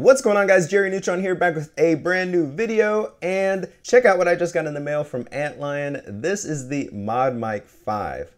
What's going on, guys? Jerry Neutron here, back with a brand new video, and check out what I just got in the mail from Antlion. This is the ModMic 5.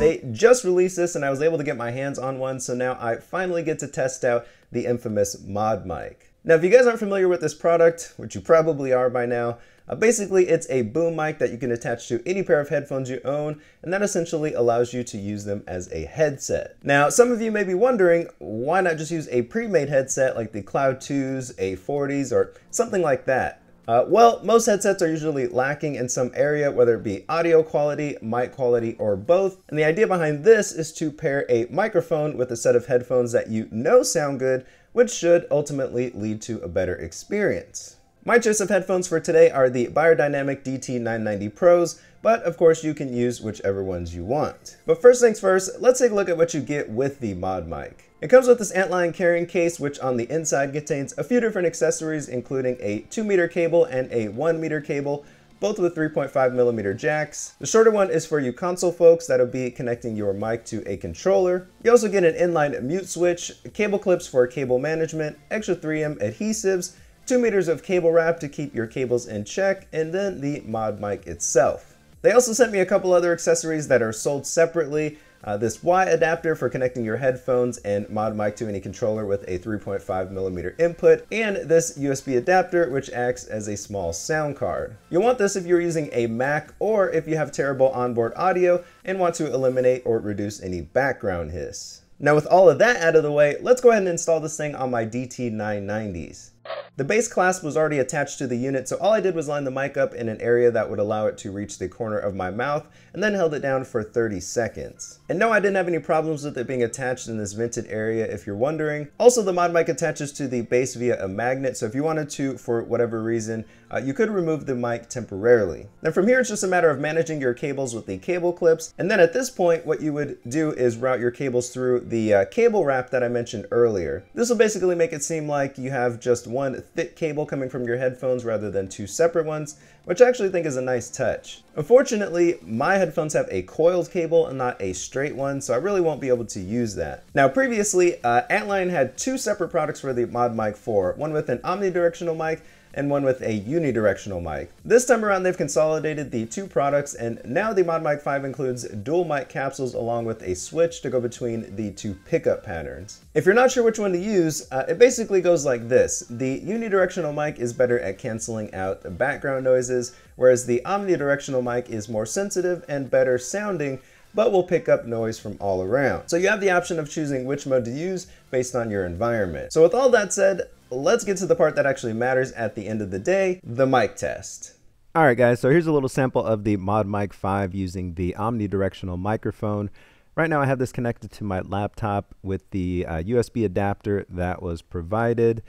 They just released this and I was able to get my hands on one, so now I finally get to test out the infamous ModMic. Now, if you guys aren't familiar with this product, which you probably are by now, basically it's a boom mic that you can attach to any pair of headphones you own, and that essentially allows you to use them as a headset. Now, some of you may be wondering, why not just use a pre-made headset like the Cloud 2s, A40s, or something like that? Well, most headsets are usually lacking in some area, whether it be audio quality, mic quality, or both. And the idea behind this is to pair a microphone with a set of headphones that you know sound good, which should ultimately lead to a better experience. My choice of headphones for today are the Beyerdynamic DT990 Pros, but of course you can use whichever ones you want. But first things first, let's take a look at what you get with the ModMic. It comes with this Antlion carrying case, which on the inside contains a few different accessories, including a 2-meter cable and a 1-meter cable, both with 3.5mm jacks. The shorter one is for you console folks, that'll be connecting your mic to a controller. You also get an inline mute switch, cable clips for cable management, extra 3M adhesives, 2 meters of cable wrap to keep your cables in check, and then the ModMic itself. They also sent me a couple other accessories that are sold separately. This Y adapter for connecting your headphones and ModMic to any controller with a 3.5mm input, and this USB adapter, which acts as a small sound card. You'll want this if you're using a Mac or if you have terrible onboard audio and want to eliminate or reduce any background hiss. Now, with all of that out of the way, let's go ahead and install this thing on my DT990s. The base clasp was already attached to the unit, so all I did was line the mic up in an area that would allow it to reach the corner of my mouth, and then held it down for 30 seconds. And no, I didn't have any problems with it being attached in this vented area, if you're wondering. Also, the ModMic attaches to the base via a magnet, so if you wanted to, for whatever reason, you could remove the mic temporarily. Now from here, it's just a matter of managing your cables with the cable clips, and then at this point, what you would do is route your cables through the cable wrap that I mentioned earlier. This will basically make it seem like you have just one thick cable coming from your headphones rather than two separate ones, which I actually think is a nice touch. Unfortunately, my headphones have a coiled cable and not a straight one, so I really won't be able to use that. Now previously, Antlion had two separate products for the ModMic 4, one with an omnidirectional mic and one with a unidirectional mic. This time around, they've consolidated the two products, and now the ModMic 5 includes dual mic capsules along with a switch to go between the two pickup patterns. If you're not sure which one to use, it basically goes like this. The unidirectional mic is better at canceling out the background noises, whereas the omnidirectional mic is more sensitive and better sounding, but will pick up noise from all around. So you have the option of choosing which mode to use based on your environment. So with all that said, let's get to the part that actually matters at the end of the day, the mic test. All right, guys, so here's a little sample of the ModMic 5 using the omnidirectional microphone. Right now I have this connected to my laptop with the USB adapter that was provided.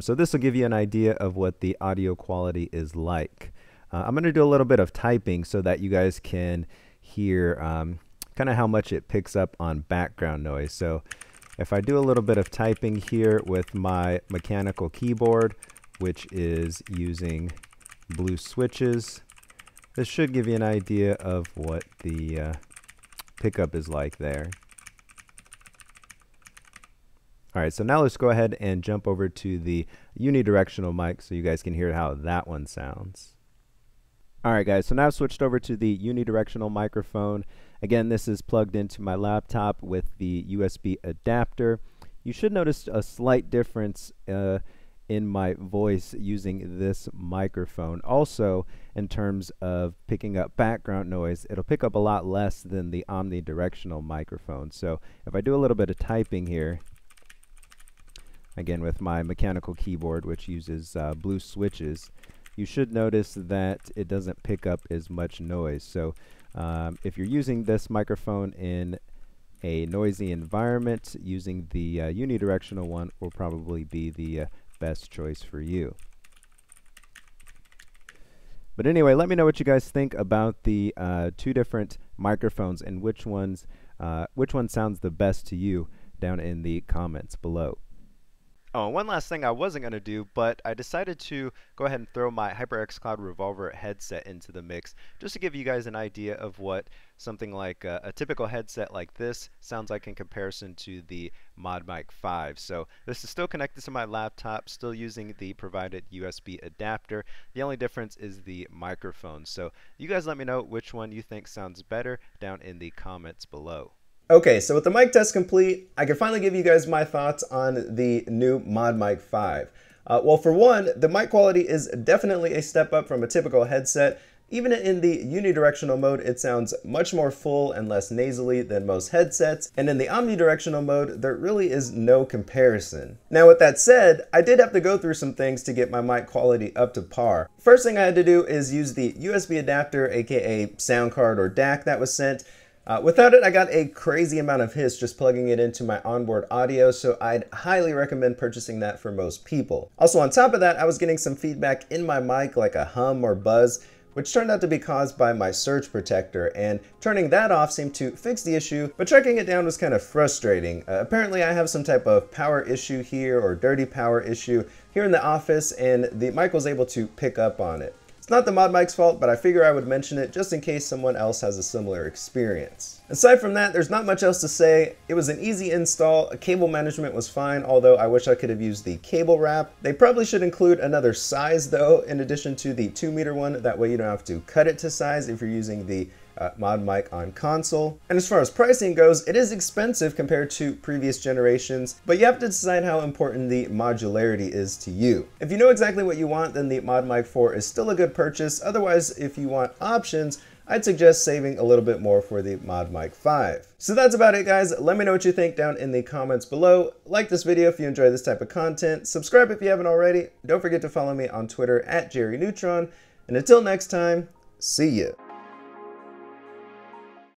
So this will give you an idea of what the audio quality is like. I'm going to do a little bit of typing so that you guys can hear kind of how much it picks up on background noise. So if I do a little bit of typing here with my mechanical keyboard, which is using blue switches, this should give you an idea of what the pickup is like there. All right, so now let's go ahead and jump over to the unidirectional mic so you guys can hear how that one sounds. All right, guys, so now I've switched over to the unidirectional microphone. Again, this is plugged into my laptop with the USB adapter. You should notice a slight difference in my voice using this microphone. Also, in terms of picking up background noise, it'll pick up a lot less than the omnidirectional microphone. So if I do a little bit of typing here, again with my mechanical keyboard, which uses blue switches, you should notice that it doesn't pick up as much noise. So if you're using this microphone in a noisy environment, using the unidirectional one will probably be the best choice for you. But anyway, let me know what you guys think about the two different microphones and which one sounds the best to you down in the comments below. Oh, and one last thing I wasn't going to do, but I decided to go ahead and throw my HyperX Cloud Revolver headset into the mix, just to give you guys an idea of what something like a typical headset like this sounds like in comparison to the ModMic 5. So this is still connected to my laptop, still using the provided USB adapter. The only difference is the microphone. So you guys let me know which one you think sounds better down in the comments below. Okay, so with the mic test complete, I can finally give you guys my thoughts on the new ModMic 5. Well, for one, the mic quality is definitely a step up from a typical headset. Even in the unidirectional mode, it sounds much more full and less nasally than most headsets. And in the omnidirectional mode, there really is no comparison. Now, with that said, I did have to go through some things to get my mic quality up to par. First thing I had to do is use the USB adapter, aka sound card or DAC that was sent. Without it, I got a crazy amount of hiss just plugging it into my onboard audio, so I'd highly recommend purchasing that for most people. Also, on top of that, I was getting some feedback in my mic, like a hum or buzz, which turned out to be caused by my surge protector, and turning that off seemed to fix the issue, but tracking it down was kind of frustrating. Apparently I have some type of power issue here, or dirty power issue, here in the office, and the mic was able to pick up on it. It's not the ModMic's fault, but I figure I would mention it just in case someone else has a similar experience. Aside from that, there's not much else to say. It was an easy install, cable management was fine, although I wish I could have used the cable wrap. They probably should include another size though, in addition to the 2-meter one, that way you don't have to cut it to size if you're using the ModMic on console. And as far as pricing goes, it is expensive compared to previous generations, but you have to decide how important the modularity is to you. If you know exactly what you want, then the ModMic 4 is still a good purchase. Otherwise, if you want options, I'd suggest saving a little bit more for the ModMic 5. So that's about it, guys. Let me know what you think down in the comments below. Like this video if you enjoy this type of content. Subscribe if you haven't already. Don't forget to follow me on Twitter @JerryNeutron. And until next time, see ya.